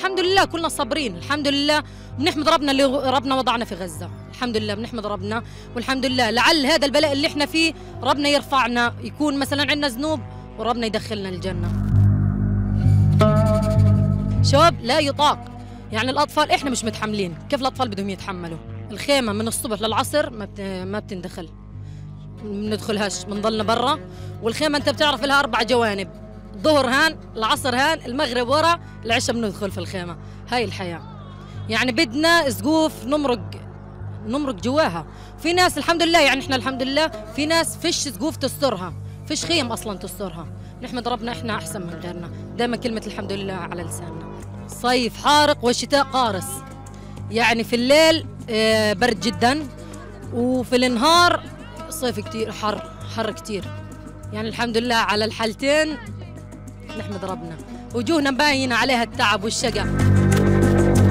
الحمد لله كلنا صابرين، الحمد لله بنحمد ربنا اللي ربنا وضعنا في غزة، الحمد لله بنحمد ربنا والحمد لله. لعل هذا البلاء اللي احنا فيه ربنا يرفعنا، يكون مثلا عندنا ذنوب وربنا يدخلنا الجنة. شباب لا يطاق، يعني الأطفال احنا مش متحملين، كيف الأطفال بدهم يتحملوا؟ الخيمة من الصبح للعصر ما بتندخل، ما بندخلهاش، بنضلنا برا، والخيمة أنت بتعرف لها 4 جوانب، الظهر هان، العصر هان، المغرب ورا، العشاء بندخل في الخيمة. هاي الحياة، يعني بدنا سقوف نمرق جواها. في ناس الحمد لله، يعني احنا الحمد لله في ناس فيش سقوف تسترها، فيش خيم أصلا تسترها. نحمد ربنا احنا أحسن من غيرنا، دائما كلمة الحمد لله على لساننا. صيف حارق والشتاء قارس، يعني في الليل برد جدا وفي النهار صيف كتير، حر كتير. يعني الحمد لله على الحالتين نحمد ربنا، وجوهنا مباينة عليها التعب والشقا.